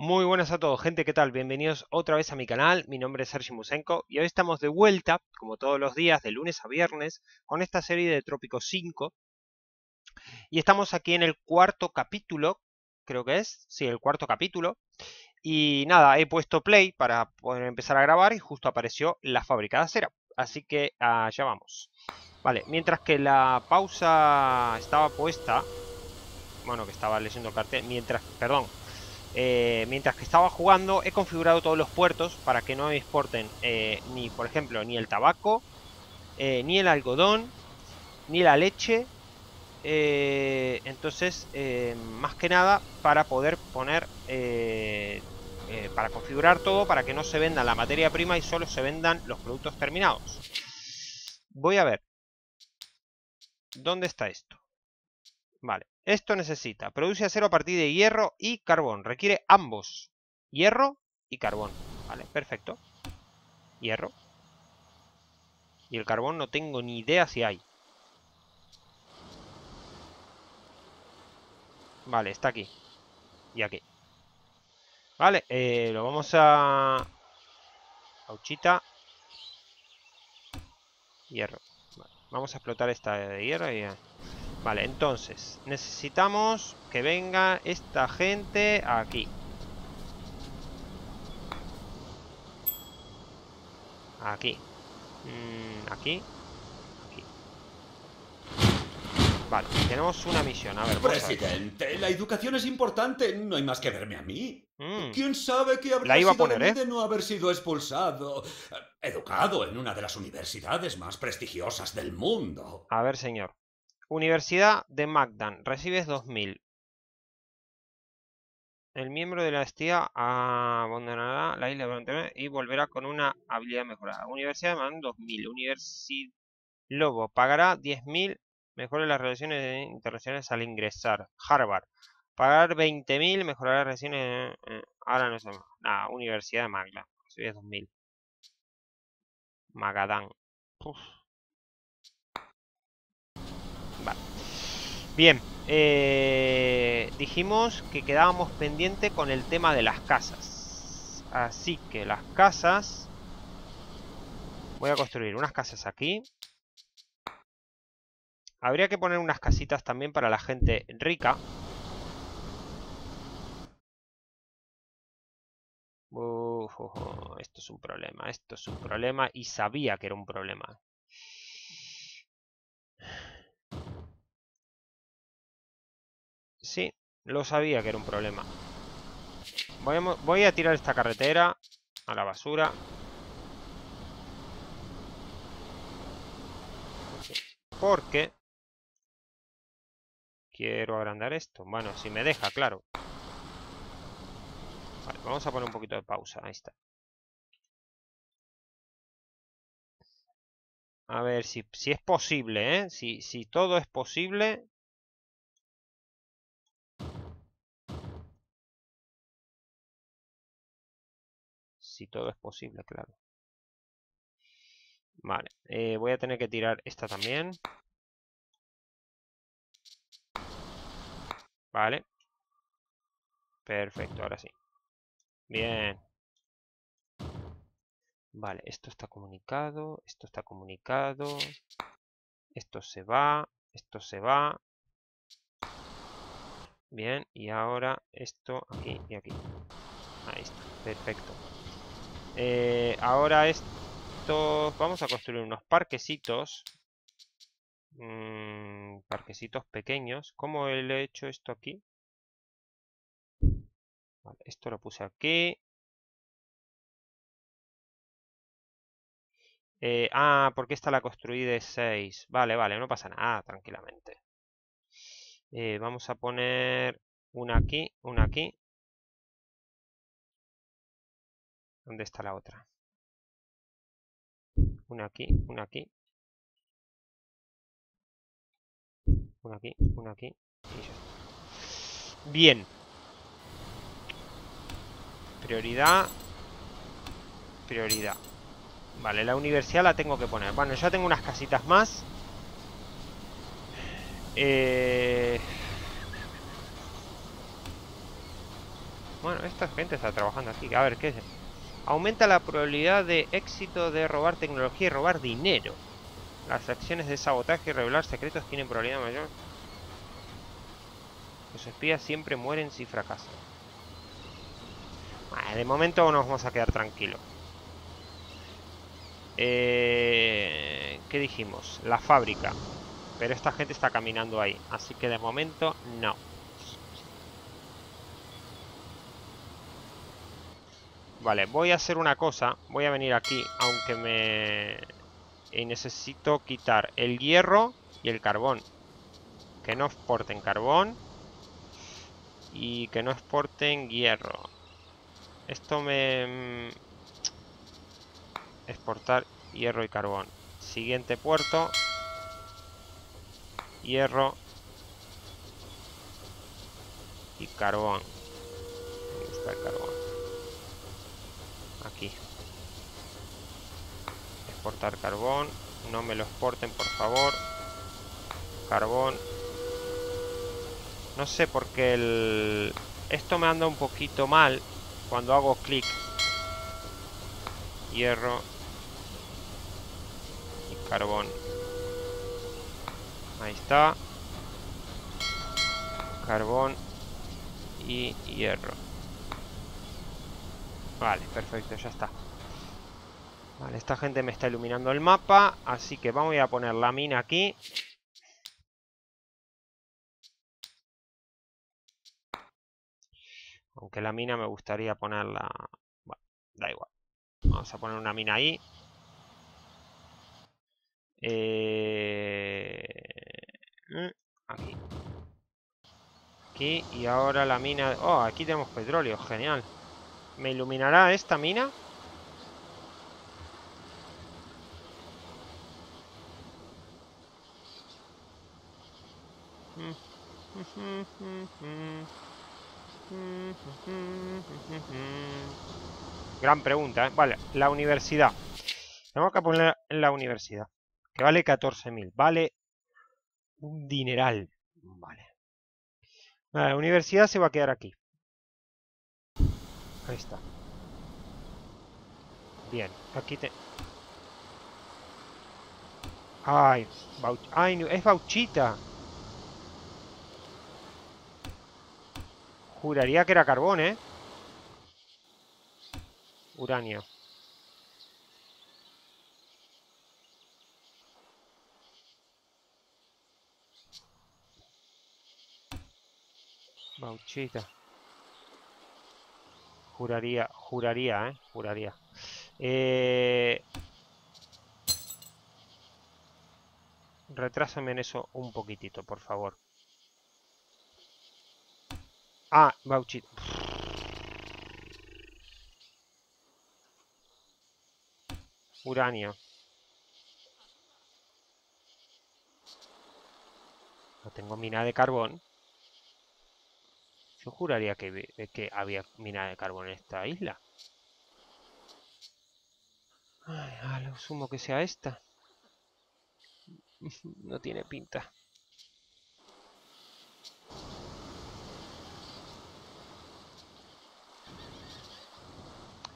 Muy buenas a todos, gente, ¿qué tal? Bienvenidos otra vez a mi canal, mi nombre es Sergi Musenko y hoy estamos de vuelta, como todos los días, de lunes a viernes, con esta serie de Trópico 5. Y estamos aquí en el cuarto capítulo, creo que es, sí, el cuarto capítulo. Y nada, he puesto play para poder empezar a grabar y justo apareció la fábrica de acera. Así que allá vamos. Vale, mientras que la pausa estaba puesta, bueno, que estaba leyendo el cartel, mientras que estaba jugando he configurado todos los puertos para que no exporten ni, por ejemplo, ni el tabaco, ni el algodón, ni la leche. Entonces, más que nada para poder poner, para configurar todo para que no se venda la materia prima y solo se vendan los productos terminados. Voy a ver. ¿Dónde está esto? Vale. Esto necesita, produce acero a partir de hierro y carbón. Requiere ambos, hierro y carbón. Vale, perfecto. Hierro. Y el carbón no tengo ni idea si hay. Vale, está aquí. Y aquí. Vale, lo vamos a... Auchita. Hierro. Vale, vamos a explotar esta de hierro y... Vale, entonces, necesitamos que venga esta gente aquí. Aquí. Aquí. Vale, tenemos una misión. A ver, presidente, la educación es importante. No hay más que verme a mí. ¿Quién sabe qué habría sido de mí de no haber sido expulsado? Educado en una de las universidades más prestigiosas del mundo. A ver, señor. Universidad de Magadán, recibes 2000. El miembro de la estía abandonará la isla durante y volverá con una habilidad mejorada. Universidad de Magadán, 2000. Universidad Lobo, pagará 10.000. Mejora las relaciones internacionales al ingresar. Harvard, pagar 20.000. Mejorará las relaciones... ahora no sé. Nada, Universidad de Magadán, recibes 2000. Magadán. Uf. Bien, dijimos que quedábamos pendiente con el tema de las casas. Así que las casas... Voy a construir unas casas aquí. Habría que poner unas casitas también para la gente rica. Esto es un problema, y sabía que era un problema. Sí, lo sabía que era un problema. Voy a tirar esta carretera a la basura. Porque quiero agrandar esto. Bueno, si me deja, claro. Vale, vamos a poner un poquito de pausa. Ahí está. A ver si es posible, ¿eh? Si todo es posible... Si todo es posible, claro. Vale, voy a tener que tirar esta también. Vale. Perfecto, ahora sí. Bien. Vale, esto está comunicado. Esto está comunicado. Esto se va. Esto se va. Bien, y ahora esto aquí y aquí. Ahí está, perfecto. Ahora estos... Vamos a construir unos parquecitos. Parquecitos pequeños. ¿Cómo le he hecho esto aquí? Vale, esto lo puse aquí. Porque esta la construí de 6. Vale, vale, no pasa nada, tranquilamente. Vamos a poner una aquí, una aquí. ¿Dónde está la otra? Una aquí, una aquí. Una aquí, una aquí. Y ya está. Bien. Prioridad. Prioridad. Vale, la universidad la tengo que poner. Bueno, ya tengo unas casitas más. Bueno, esta gente está trabajando aquí. A ver, ¿qué es? Aumenta la probabilidad de éxito de robar tecnología y robar dinero. Las acciones de sabotaje y revelar secretos tienen probabilidad mayor. Los espías siempre mueren si fracasan. Vale, de momento nos vamos a quedar tranquilos. ¿Qué dijimos? La fábrica. Pero esta gente está caminando ahí, así que de momento no. Vale, voy a hacer una cosa. Voy a venir aquí, aunque me... necesito quitar el hierro y el carbón. Que no exporten carbón. Y que no exporten hierro. Esto me... exportar hierro y carbón. Siguiente puerto. Hierro y carbón. ¿Dónde está el carbón? Aquí. Exportar carbón. No me lo exporten, por favor. Carbón. No sé por qué el... esto me anda un poquito mal cuando hago clic. Hierro y carbón. Ahí está. Carbón y hierro. Vale, perfecto, ya está. Vale, esta gente me está iluminando el mapa. Así que vamos a poner la mina aquí. Aunque la mina me gustaría ponerla... bueno, da igual. Vamos a poner una mina ahí. Aquí. Aquí. Y ahora la mina... oh, aquí tenemos petróleo, genial. ¿Me iluminará esta mina? Gran pregunta, ¿eh? Vale, la universidad. Tenemos que poner la universidad. Que vale 14.000. Vale un dineral. Vale. La universidad se va a quedar aquí. Ahí está. Bien, aquí te... ay, ay, es bauchita. Juraría que era carbón, ¿eh? Uranio. Bauchita. Juraría, ¿eh? Juraría. Retrásame en eso un poquitito, por favor. Ah, bauchita. Uranio. No tengo mina de carbón. Yo juraría que había mina de carbón en esta isla. Ay, a lo sumo que sea esta. No tiene pinta.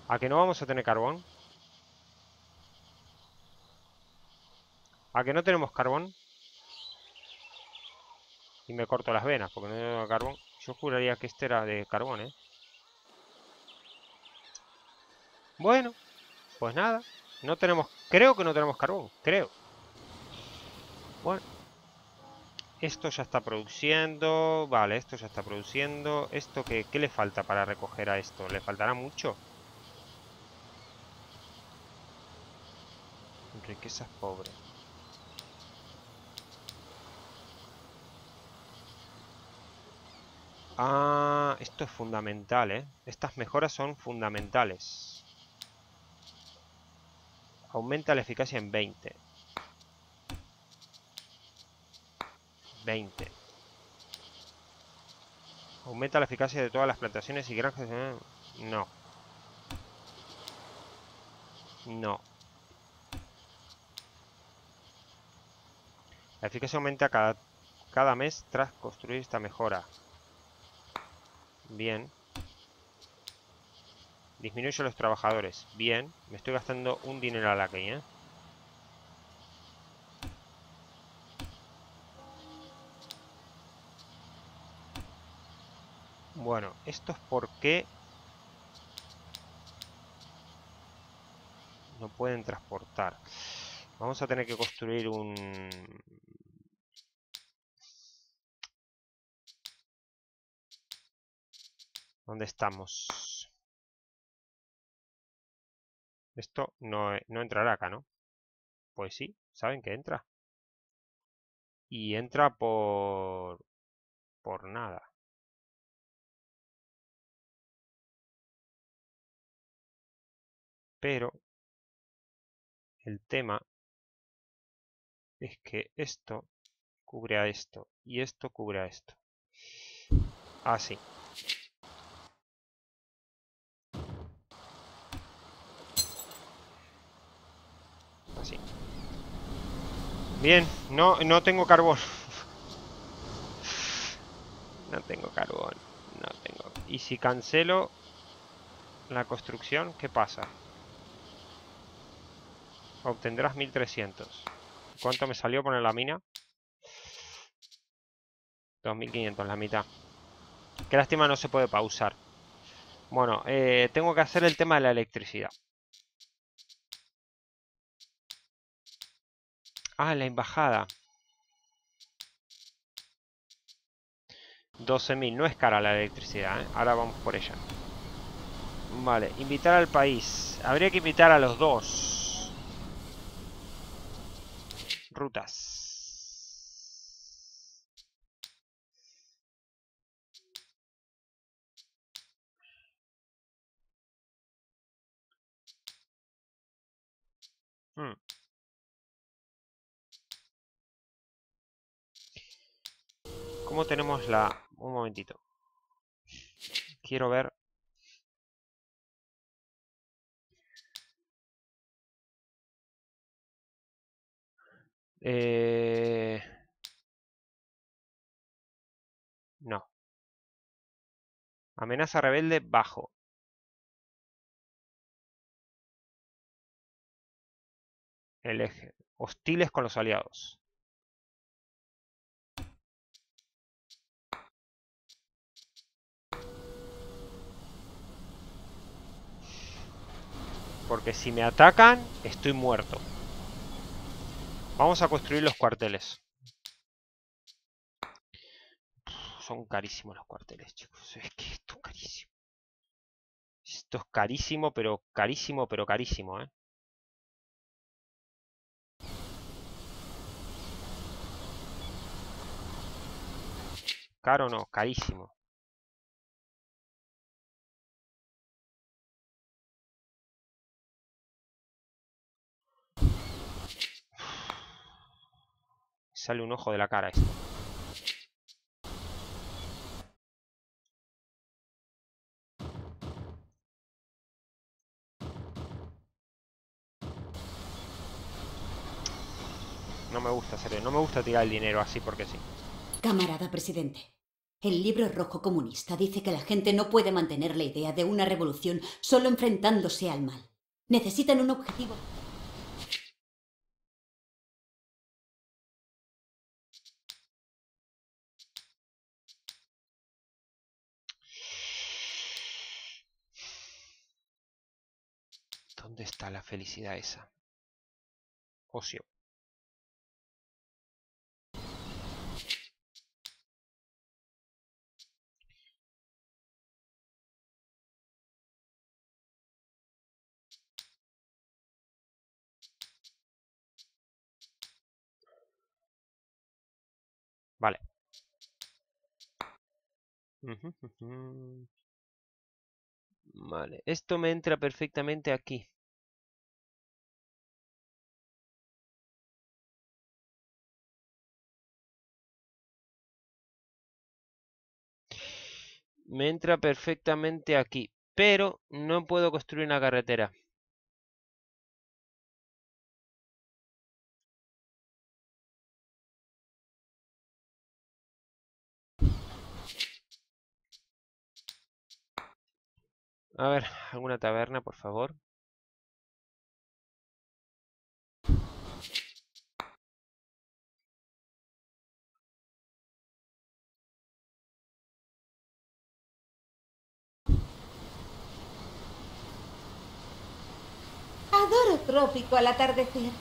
¿A que no vamos a tener carbón? ¿A que no tenemos carbón? Y me corto las venas porque no tengo carbón. Yo juraría que este era de carbón, ¿eh? Bueno, pues nada. No tenemos... creo que no tenemos carbón. Creo. Bueno. Esto ya está produciendo. Vale, esto ya está produciendo. ¿Esto qué le falta para recoger a esto? ¿Le faltará mucho? Riquezas pobres. Ah, esto es fundamental, ¿eh? Estas mejoras son fundamentales. Aumenta la eficacia en 20. 20. Aumenta la eficacia de todas las plantaciones y granjas. No. No. La eficacia aumenta cada mes tras construir esta mejora. Bien. Disminuyo los trabajadores. Bien, me estoy gastando un dinero al aquí, ¿eh? Bueno, esto es porque no pueden transportar. Vamos a tener que construir un... ¿Dónde estamos? Esto no entrará acá, ¿no? Pues sí, saben que entra. Y entra por nada. Pero el tema es que esto cubre a esto y esto cubre a esto. Así. Así. Bien, no tengo carbón. No tengo carbón. No tengo. Y si cancelo la construcción, ¿qué pasa? Obtendrás 1300. ¿Cuánto me salió poner la mina? 2500, la mitad. Qué lástima, no se puede pausar. Bueno, tengo que hacer el tema de la electricidad. Ah, la embajada. 12000. No es cara la electricidad, ¿eh? Ahora vamos por ella. Vale, invitar al país. Habría que invitar a los dos. Rutas. ¿Cómo tenemos la...? Un momentito. Quiero ver... No. Amenaza rebelde bajo. El eje. Hostiles con los aliados. Porque si me atacan, estoy muerto. Vamos a construir los cuarteles. Son carísimos los cuarteles, chicos. Es que esto es carísimo. Esto es carísimo, pero carísimo, ¿eh? Caro no, carísimo. Sale un ojo de la cara esto. No me gusta, serio, no me gusta tirar el dinero así porque sí. Camarada presidente, el libro rojo comunista dice que la gente no puede mantener la idea de una revolución solo enfrentándose al mal. Necesitan un objetivo... ¿Dónde está la felicidad esa? Ocio. Vale. Vale, esto me entra perfectamente aquí. Me entra perfectamente aquí, pero no puedo construir una carretera. A ver, alguna taberna, por favor. Adoro Trópico al atardecer.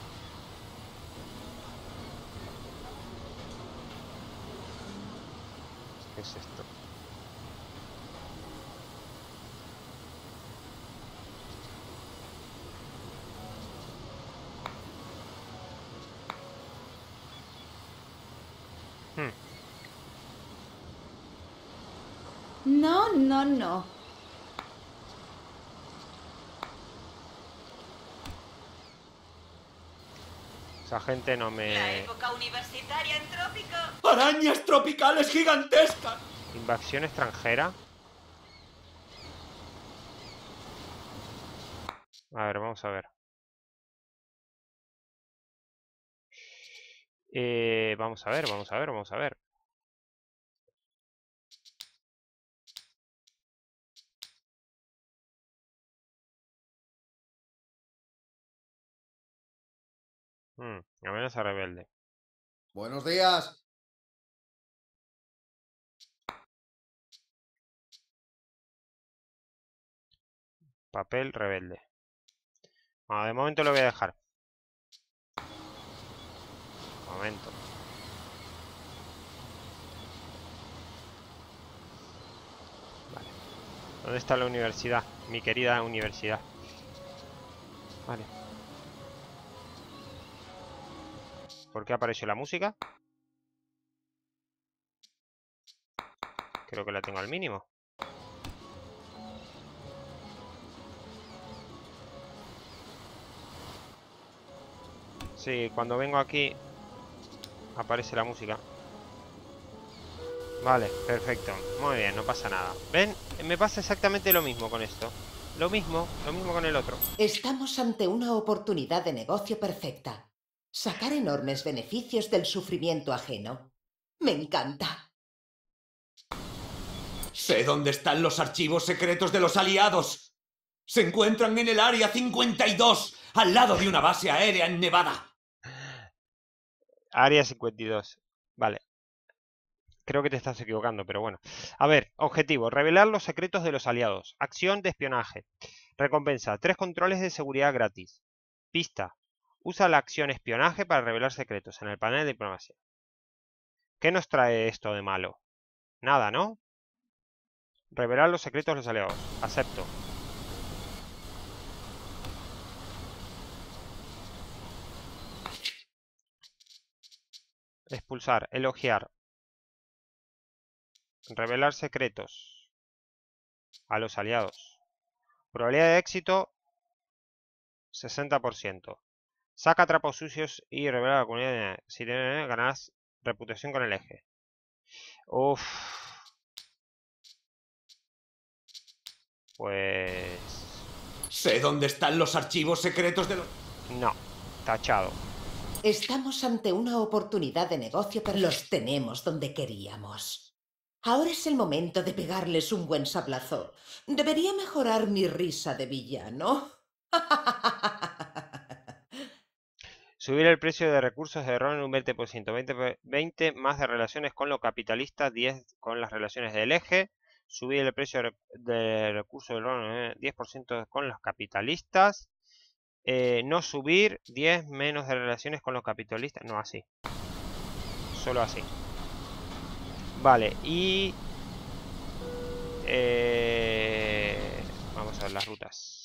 ¿Qué es esto? No, no, no. Esa gente no me... La época universitaria en Trópico. ¡Arañas tropicales gigantescas! Invasión extranjera. A ver, vamos a ver. Vamos a ver. Amenaza rebelde. Buenos días. Papel rebelde. Bueno, de momento lo voy a dejar. Momento. Vale. ¿Dónde está la universidad? Mi querida universidad. Vale. ¿Por qué apareció la música? Creo que la tengo al mínimo. Sí, cuando vengo aquí aparece la música. Vale, perfecto. Muy bien, no pasa nada. ¿Ven? Me pasa exactamente lo mismo con esto. Lo mismo con el otro. Estamos ante una oportunidad de negocio perfecta. Sacar enormes beneficios del sufrimiento ajeno. Me encanta. Sé dónde están los archivos secretos de los aliados. Se encuentran en el Área 52, al lado de una base aérea en Nevada. Área 52. Vale. Creo que te estás equivocando, pero bueno. A ver, objetivo. Revelar los secretos de los aliados. Acción de espionaje. Recompensa. 3 controles de seguridad gratis. Pista. Usa la acción espionaje para revelar secretos en el panel de diplomacia. ¿Qué nos trae esto de malo? Nada, ¿no? Revelar los secretos de los aliados. Acepto. Expulsar. Elogiar. Revelar secretos a los aliados. Probabilidad de éxito 60%. Saca trapos sucios y revela a la comunidad. Si ganás reputación con el eje. Uff. Pues... Sé dónde están los archivos secretos de los... No, tachado. Estamos ante una oportunidad de negocio, pero los tenemos donde queríamos. Ahora es el momento de pegarles un buen sablazo. Debería mejorar mi risa de villano. Subir el precio de recursos de error en un 20%, 20 más de relaciones con los capitalistas, 10 con las relaciones del eje. Subir el precio de recursos de error en 10% con los capitalistas. No subir 10 menos de relaciones con los capitalistas. No, así. Solo así. Vale, y... vamos a ver las rutas.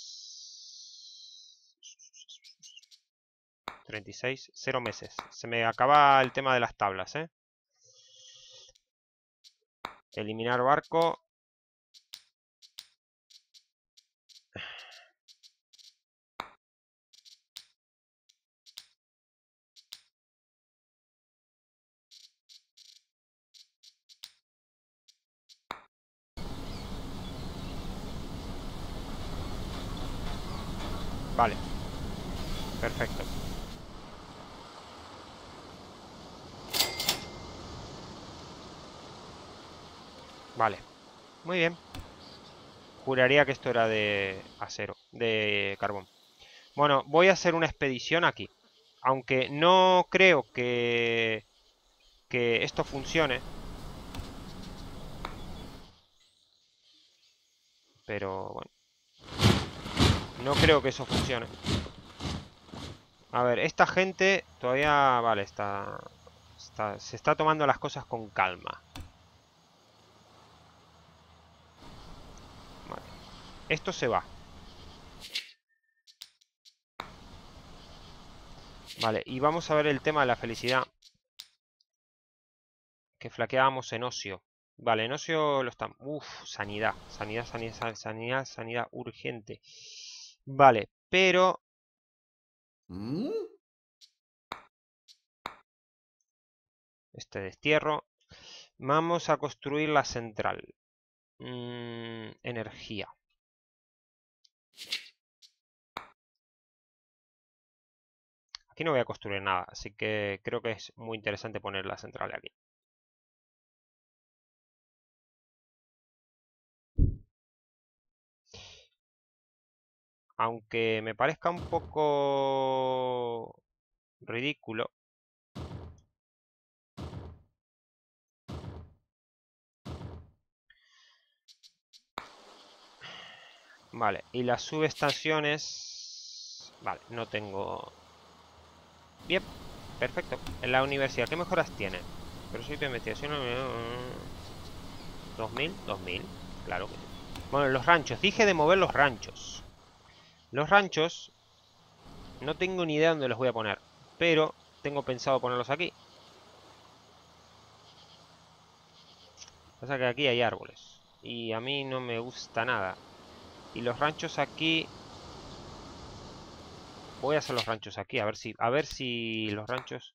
36, 0 meses. Se me acaba el tema de las tablas, ¿eh? Eliminar barco. Vale. Perfecto. Vale, muy bien. juraría que esto era de acero, de carbón. Bueno, voy a hacer una expedición aquí. Aunque no creo que esto funcione. Pero bueno. No creo que eso funcione. A ver, esta gente todavía... Vale, se está tomando las cosas con calma. Vale. Esto se va. Vale, y vamos a ver el tema de la felicidad. Que flaqueábamos en ocio. Vale, en ocio lo estamos... Uf, sanidad. Sanidad urgente. Vale, pero... Este destierro. Vamos a construir la central. Energía. Aquí no voy a construir nada, así que creo que es muy interesante poner la central aquí. Aunque me parezca un poco ridículo. Vale, y las subestaciones... Vale, no tengo... Bien, perfecto. En la universidad, ¿qué mejoras tiene? Proyecto de investigación... 2000, 2000, claro que sí. Bueno, los ranchos. Dije de mover los ranchos. Los ranchos... No tengo ni idea dónde los voy a poner. Pero tengo pensado ponerlos aquí. Pasa que aquí hay árboles. Y a mí no me gusta nada. Y los ranchos aquí... Voy a hacer los ranchos aquí, a ver si los ranchos...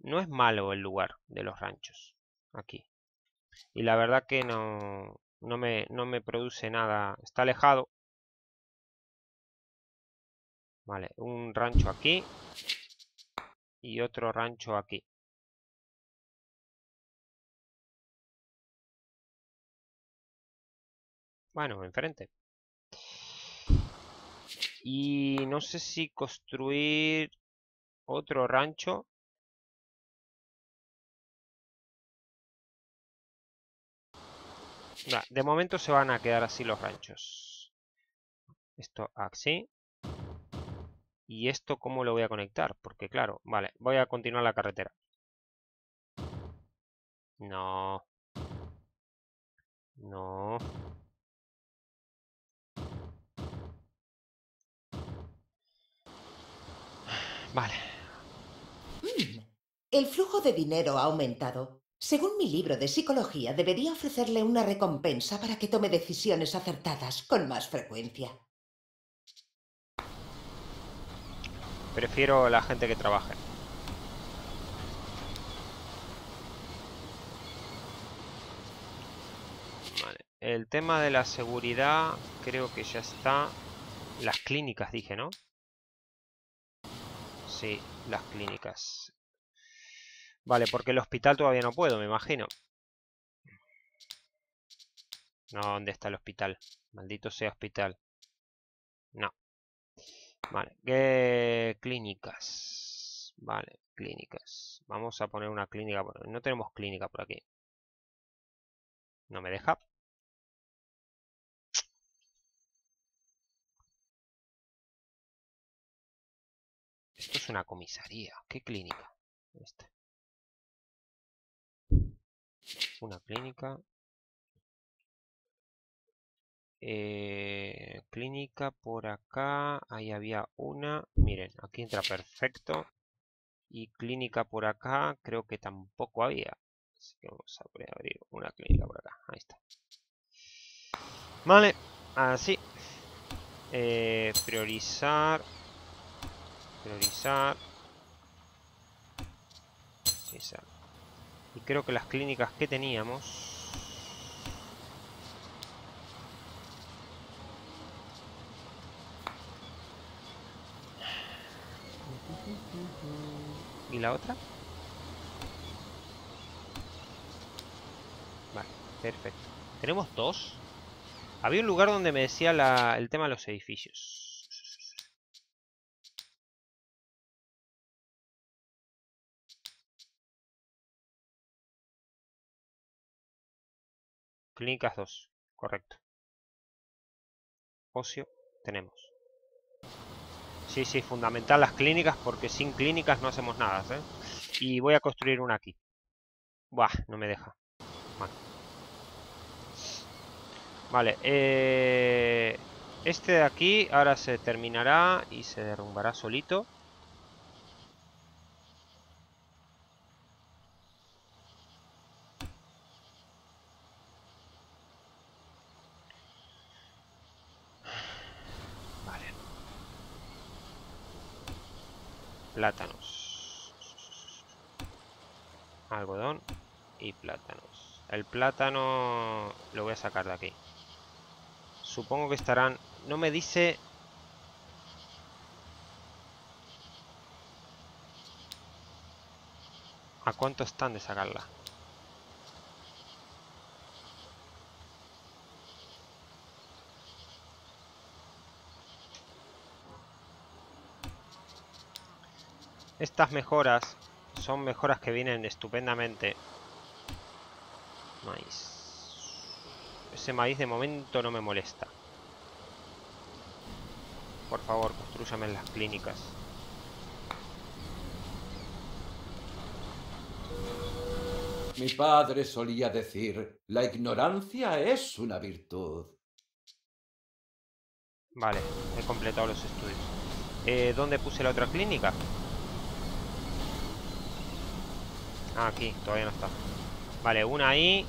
No es malo el lugar de los ranchos, aquí. Y la verdad que no me produce nada. Está alejado. Vale, un rancho aquí. Y otro rancho aquí. Bueno, enfrente. Y no sé si construir otro rancho. Nah, de momento se van a quedar así los ranchos. Esto así. Y esto, ¿cómo lo voy a conectar? Porque claro, vale, voy a continuar la carretera. No. No. Vale. El flujo de dinero ha aumentado. Según mi libro de psicología, debería ofrecerle una recompensa para que tome decisiones acertadas con más frecuencia. Prefiero la gente que trabaje. Vale. El tema de la seguridad creo que ya está. Las clínicas, dije, ¿no? Sí, las clínicas. Vale, porque el hospital todavía no puedo, me imagino. No, ¿dónde está el hospital? Maldito sea hospital. No. Vale, clínicas. Vale, clínicas. Vamos a poner una clínica. No tenemos clínica por aquí. No me deja. Esto es una comisaría. ¿Qué clínica? Esta. Una clínica. Clínica por acá. Ahí había una. Miren, aquí entra perfecto. Y clínica por acá creo que tampoco había. Así que vamos a abrir una clínica por acá. Ahí está. Vale, así. Priorizar. Esa. Y creo que las clínicas que teníamos... ¿Y la otra? Vale, perfecto. ¿Tenemos dos? Había un lugar donde me decía el tema de los edificios. Clínicas 2, correcto. Ocio, tenemos. Sí, sí, fundamental las clínicas, porque sin clínicas no hacemos nada, ¿eh? Y voy a construir una aquí. Buah, no me deja. Bueno. Vale, este de aquí ahora se terminará y se derrumbará solito. Plátanos, algodón y plátanos. El plátano lo voy a sacar de aquí. Supongo que estarán... No me dice... ¿A cuánto están de sacarla? Estas mejoras son mejoras que vienen estupendamente. Maíz. Ese maíz de momento no me molesta. Por favor, construyame las clínicas. Mi padre solía decir, la ignorancia es una virtud. Vale, he completado los estudios. ¿Dónde puse la otra clínica? Ah, aquí, todavía no está. Vale, una ahí.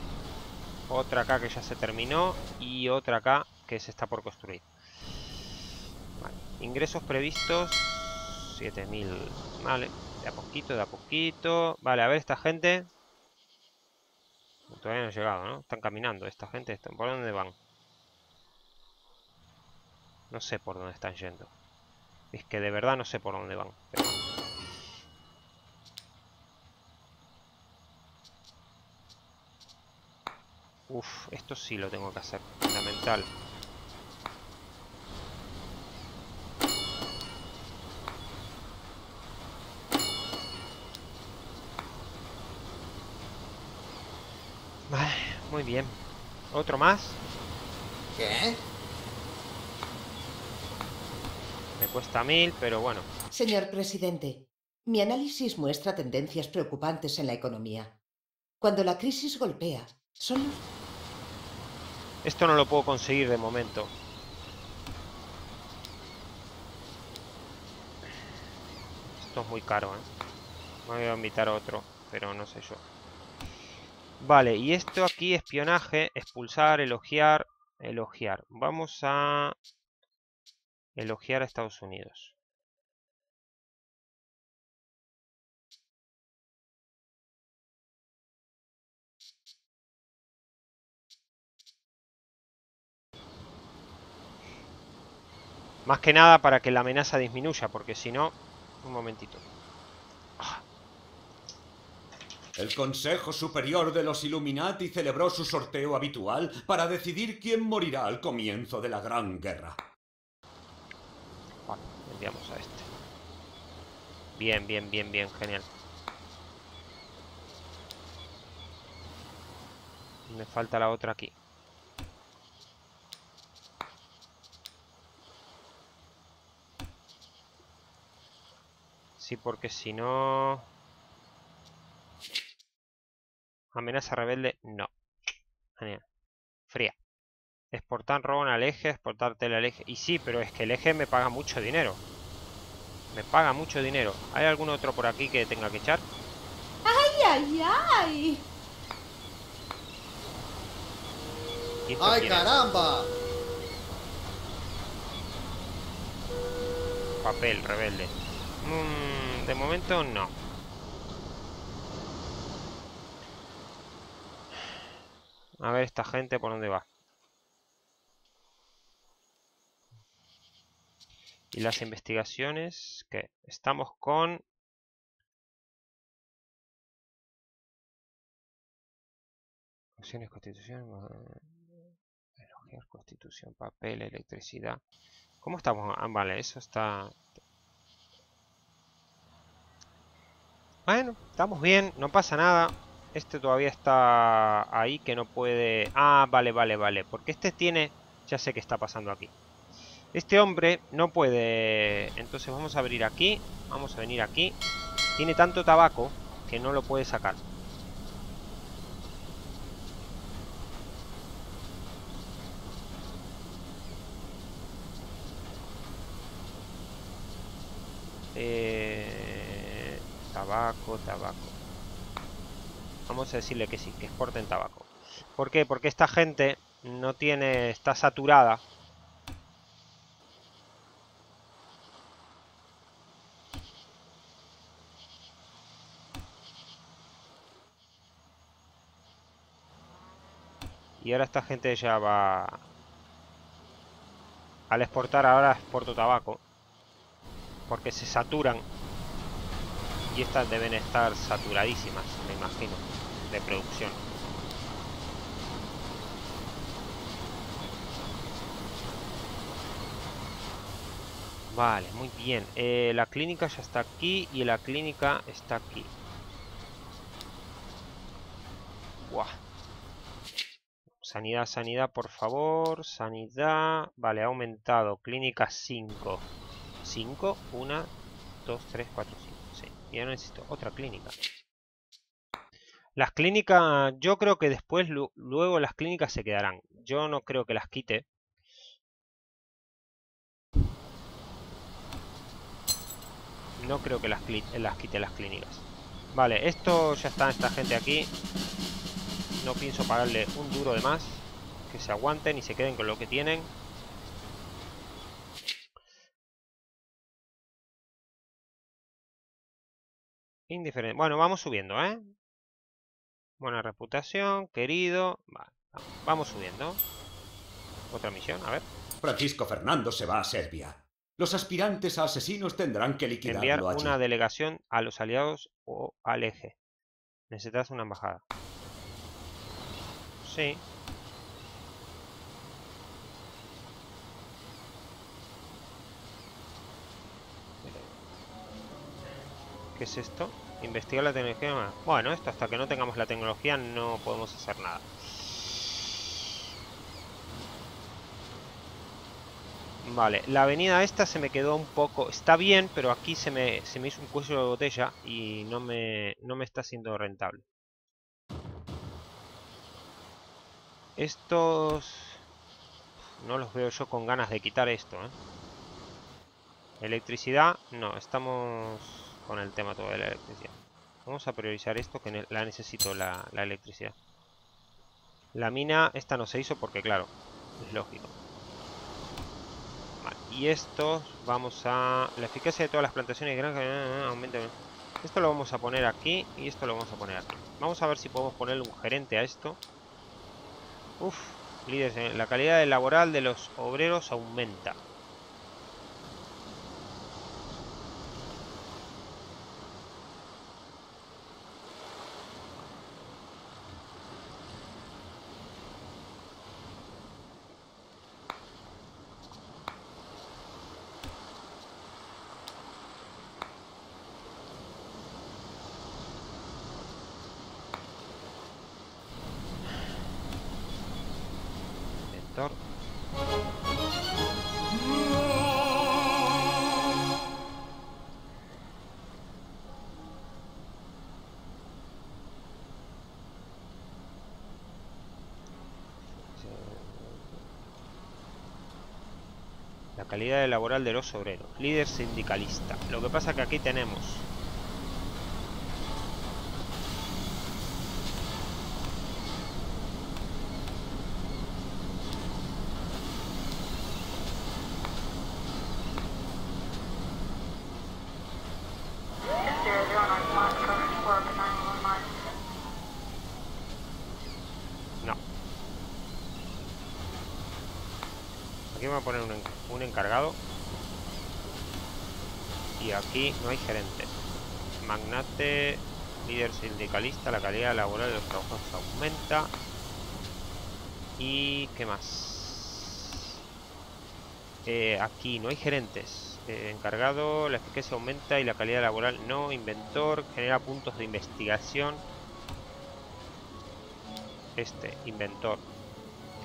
Otra acá que ya se terminó. Y otra acá que se está por construir. Vale. Ingresos previstos 7.000. Vale, de a poquito, de a poquito. Vale, a ver esta gente. Todavía no han llegado, ¿no? Están caminando, esta gente. ¿Por dónde van? No sé por dónde están yendo. Es que de verdad no sé por dónde van. Pero... Uf, esto sí lo tengo que hacer. Fundamental. Vale, muy bien. ¿Otro más? ¿Qué? Me cuesta 1000, pero bueno. Señor presidente, mi análisis muestra tendencias preocupantes en la economía. Cuando la crisis golpea, son los... Esto no lo puedo conseguir de momento. Esto es muy caro, ¿eh? Me voy a invitar a otro, pero no sé yo. Vale, y esto aquí, espionaje, expulsar, elogiar, elogiar. Vamos a elogiar a Estados Unidos. Más que nada para que la amenaza disminuya, porque si no... Un momentito. El Consejo Superior de los Illuminati celebró su sorteo habitual para decidir quién morirá al comienzo de la Gran Guerra. Vale, enviamos a este. Bien, bien, bien, bien, genial. Me falta la otra aquí. Sí, porque si no... Amenaza rebelde, no. Genial. Fría. Exportar robo al eje, exportar tela al eje. Y sí, pero es que el eje me paga mucho dinero. Me paga mucho dinero. ¿Hay algún otro por aquí que tenga que echar? ¡Ay, ay, ay! ¡Ay, caramba! Papel rebelde. De momento no. A ver esta gente por dónde va. Y las investigaciones que estamos con... Acciones, constitución... constitución, papel, electricidad. ¿Cómo estamos? Ah, vale, eso está... Bueno, estamos bien, no pasa nada. Este todavía está ahí, que no puede... Ah, vale, vale, vale. Porque este tiene... Ya sé qué está pasando aquí. Este hombre no puede... Entonces vamos a abrir aquí. Vamos a venir aquí. Tiene tanto tabaco que no lo puede sacar. Tabaco, tabaco. Vamos a decirle que sí, que exporten tabaco. ¿Por qué? Porque esta gente no tiene... Está saturada. Y ahora esta gente ya va... Al exportar ahora exporto tabaco. Porque se saturan. Y estas deben estar saturadísimas, me imagino, de producción. Vale, muy bien. La clínica ya está aquí y la clínica está aquí. Buah. Sanidad, sanidad, por favor. Sanidad. Vale, ha aumentado. Clínica 5. 5, 1, 2, 3, 4, 5, 6. Ya no necesito otra clínica. Las clínicas, yo creo que después, luego las clínicas se quedarán. Yo no creo que las quite. No creo que las quite las clínicas. Vale, esto ya está, esta gente aquí. No pienso pagarle un duro de más. Que se aguanten y se queden con lo que tienen. Indiferente. Bueno, vamos subiendo, ¿eh? Buena reputación, querido. Vale, vamos subiendo. Otra misión, a ver. Francisco Fernando se va a Serbia. Los aspirantes a asesinos tendrán que liquidarlo allí. Enviar una delegación a los aliados o al eje. Necesitas una embajada. Sí. ¿Qué es esto? Investigar la tecnología. Bueno, esto hasta que no tengamos la tecnología no podemos hacer nada. Vale, la avenida esta se me quedó un poco... Está bien, pero aquí se me hizo un cuello de botella y no me está siendo rentable. Estos... No los veo yo con ganas de quitar esto, ¿eh? Electricidad... No, estamos con el tema todo de la electricidad. Vamos a priorizar esto, que la necesito, la electricidad. La mina, esta no se hizo porque, claro, es lógico. Y estos vamos a... La eficacia de todas las plantaciones y granjas aumenta. Esto lo vamos a poner aquí y esto lo vamos a poner aquí. Vamos a ver si podemos ponerle un gerente a esto. Uf, líderes, la calidad laboral de los obreros aumenta. La calidad laboral de los obreros. Líder sindicalista. Lo que pasa que aquí tenemos... Aquí no hay gerente. Magnate, líder sindicalista, la calidad laboral de los trabajadores aumenta. ¿Y qué más? Aquí no hay gerentes. Encargado, la eficacia aumenta y la calidad laboral no. Inventor, genera puntos de investigación. Este, inventor,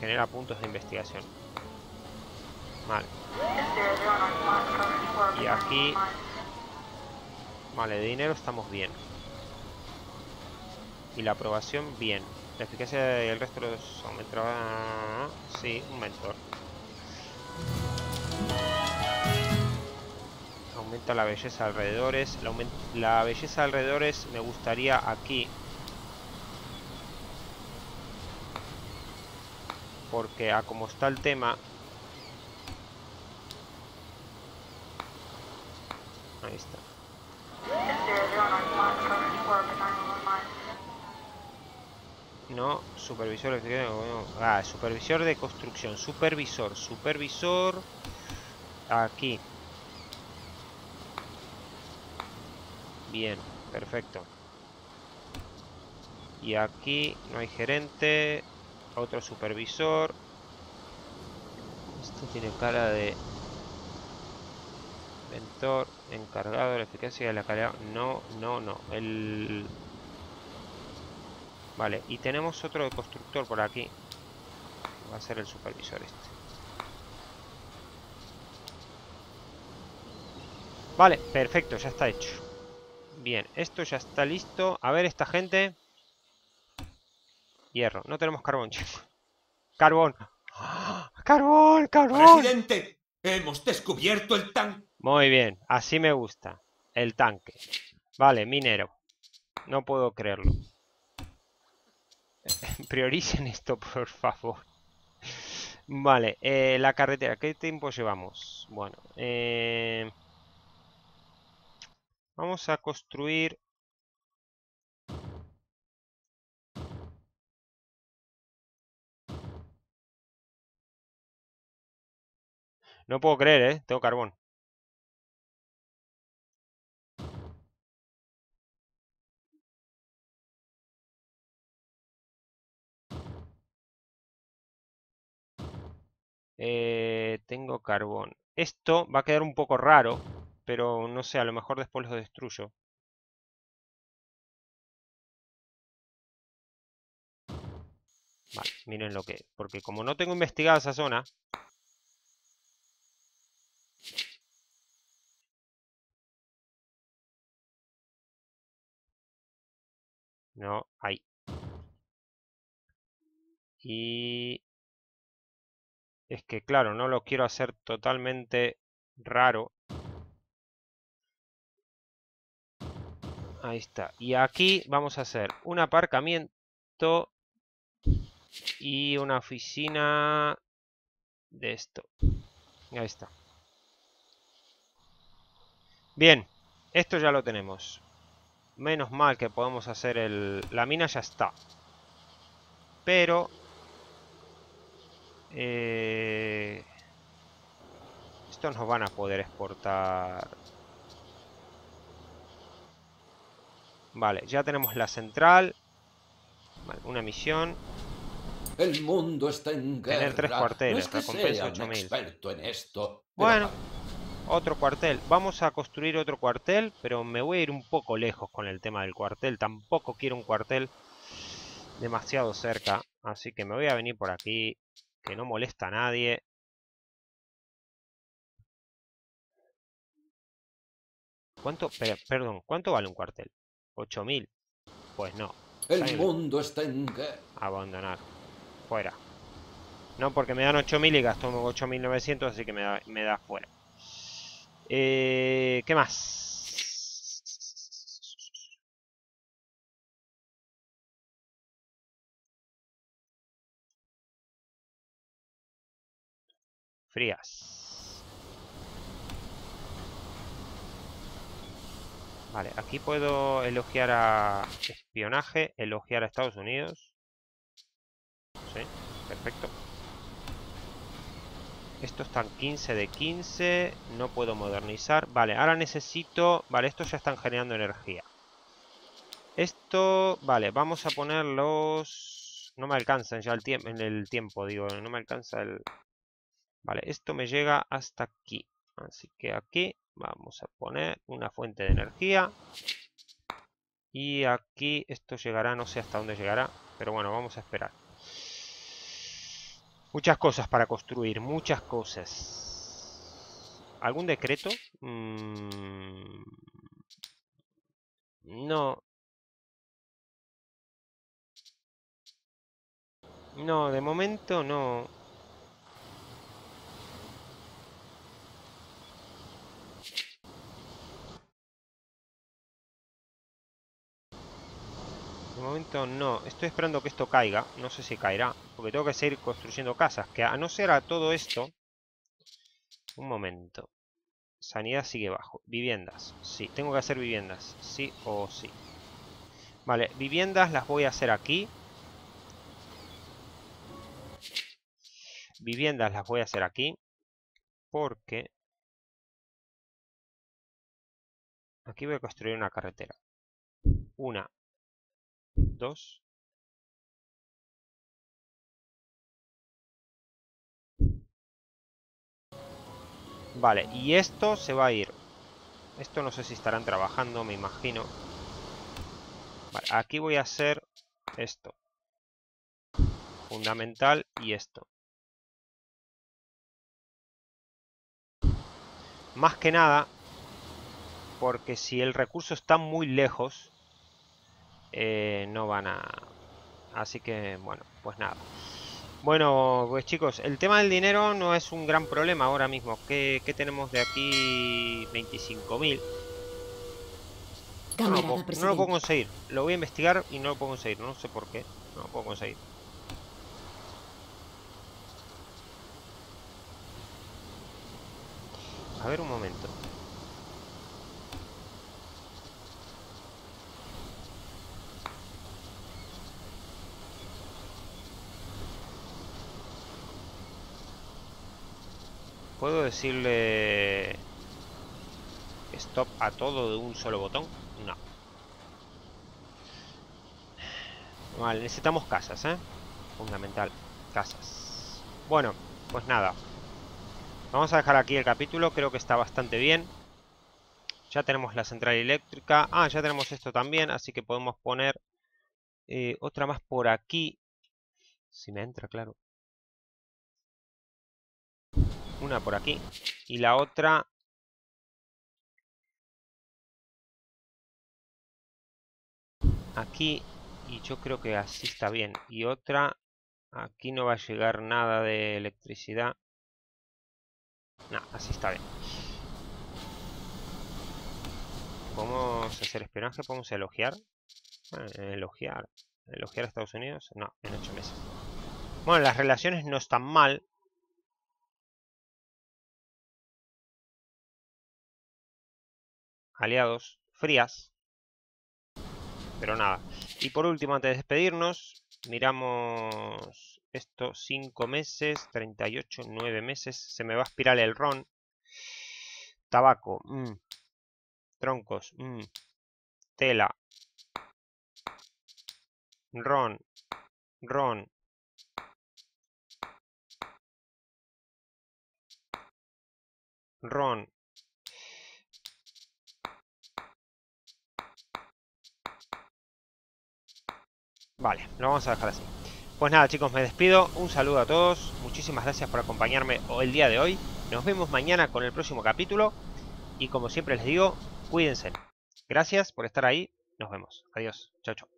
genera puntos de investigación. Vale. Y aquí... Vale, de dinero estamos bien. Y la aprobación, bien. La eficacia y el resto los aumentará... Sí, un mentor. Aumenta la belleza de alrededores. La belleza de alrededores me gustaría aquí. Porque a como está el tema... Ahí está. No, supervisor. Ah, supervisor de construcción. Supervisor, supervisor. Aquí. Bien, perfecto. Y aquí no hay gerente. Otro supervisor. Esto tiene cara de... Mentor, encargado de la eficacia y de la calidad. No, no, no. El... Vale, y tenemos otro de constructor por aquí. Va a ser el supervisor este. Vale, perfecto, ya está hecho. Bien, esto ya está listo. A ver esta gente. Hierro, no tenemos carbón, chicos. ¡Carbón! ¡Ah! ¡Carbón, carbón! ¡Presidente! ¡Hemos descubierto el tanque! Muy bien, así me gusta. El tanque. Vale, minero. No puedo creerlo. Prioricen esto, por favor. Vale, la carretera. ¿Qué tiempo llevamos? Bueno, vamos a construir... No puedo creer, ¿eh? Tengo carbón. Tengo carbón. Esto va a quedar un poco raro, pero no sé, a lo mejor después lo destruyo. Vale, miren lo que es. Porque como no tengo investigada esa zona... No hay. Y... Es que claro, no lo quiero hacer totalmente raro. Ahí está. Y aquí vamos a hacer un aparcamiento y una oficina de esto. Ahí está. Bien, esto ya lo tenemos. Menos mal que podemos hacer el... La mina ya está. Pero... Estos nos van a poder exportar. Vale, ya tenemos la central. Vale, una misión. El mundo está en guerra. Tener 3 cuarteles, no es que recompensa 8000. Bueno, otro cuartel. Vamos a construir otro cuartel, pero me voy a ir un poco lejos con el tema del cuartel. Tampoco quiero un cuartel demasiado cerca, así que me voy a venir por aquí. Que no molesta a nadie. ¿Cuánto? Perdón, ¿cuánto vale un cuartel? 8000. Pues no. El mundo está en guerra. Abandonar. Fuera. No, porque me dan 8000 y gasto 8900, así que me da fuera. ¿Qué más? Frías. Vale, aquí puedo elogiar a espionaje, elogiar a Estados Unidos. Sí, perfecto. Esto están 15 de 15. No puedo modernizar. Vale, ahora necesito... Vale, estos ya están generando energía. Esto... Vale, vamos a poner los... No me alcanzan ya el tiempo, digo. No me alcanza el... Vale, esto me llega hasta aquí. Así que aquí vamos a poner una fuente de energía. Y aquí esto llegará, no sé hasta dónde llegará, pero bueno, vamos a esperar. Muchas cosas para construir, muchas cosas. ¿Algún decreto? No. No, de momento no. De momento no. Estoy esperando que esto caiga. No sé si caerá, porque tengo que seguir construyendo casas. Que a no ser a todo esto... Un momento. Sanidad sigue bajo. Viviendas. Sí, tengo que hacer viviendas. Sí o sí. Vale, viviendas las voy a hacer aquí. Viviendas las voy a hacer aquí. Porque... Aquí voy a construir una carretera. Una. Dos. Vale, y esto se va a ir. Esto no sé si estarán trabajando, me imagino. Vale, aquí voy a hacer esto. Fundamental y esto. Más que nada, porque si el recurso está muy lejos, no van a... Así que, bueno, pues nada. Bueno, pues chicos, el tema del dinero no es un gran problema ahora mismo. ¿Qué tenemos de aquí? 25.000. No lo puedo conseguir. Lo voy a investigar y no lo puedo conseguir. No sé por qué. No lo puedo conseguir. A ver un momento. ¿Puedo decirle stop a todo de un solo botón? No. Vale, necesitamos casas, ¿eh? Fundamental, casas. Bueno, pues nada. Vamos a dejar aquí el capítulo, creo que está bastante bien. Ya tenemos la central eléctrica. Ah, ya tenemos esto también, así que podemos poner otra más por aquí. Si me entra, claro. Una por aquí. Y la otra... Aquí. Y yo creo que así está bien. Y otra... Aquí no va a llegar nada de electricidad. No, así está bien. ¿Podemos hacer espionaje? ¿Podemos elogiar? Elogiar. ¿Elogiar a Estados Unidos? No, en 8 meses. Bueno, las relaciones no están mal. Aliados, frías. Pero nada. Y por último, antes de despedirnos, miramos esto: 5 meses, 38, 9 meses. Se me va a aspirar el ron. Tabaco, troncos, tela, ron, ron. Ron. Vale, lo vamos a dejar así. Pues nada, chicos, me despido. Un saludo a todos. Muchísimas gracias por acompañarme el día de hoy. Nos vemos mañana con el próximo capítulo. Y como siempre les digo, cuídense. Gracias por estar ahí. Nos vemos. Adiós. Chao, chao.